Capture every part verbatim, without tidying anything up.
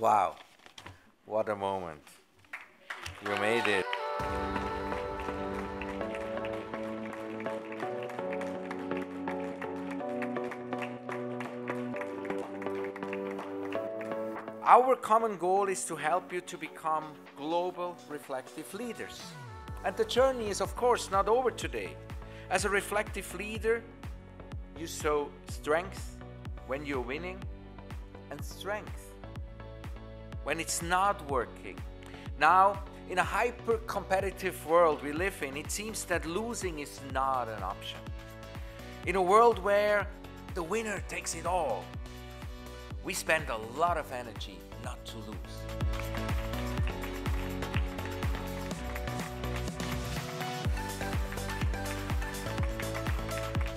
Wow, what a moment. You made it. Our common goal is to help you to become global reflective leaders. And the journey is, of course, not over today. As a reflective leader, you sow strength when you're winning and strength when it's not working. Now, in a hyper-competitive world we live in, it seems that losing is not an option. In a world where the winner takes it all, we spend a lot of energy not to lose.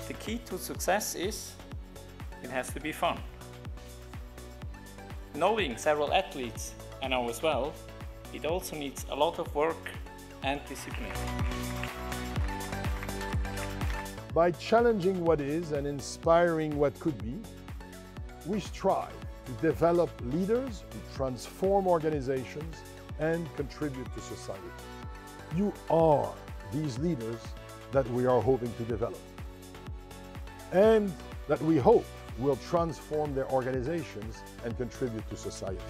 The key to success is it has to be fun. Knowing several athletes, and I as well, it also needs a lot of work and discipline. By challenging what is and inspiring what could be, we strive to develop leaders who transform organizations and contribute to society. You are these leaders that we are hoping to develop and that we hope will transform their organizations and contribute to society.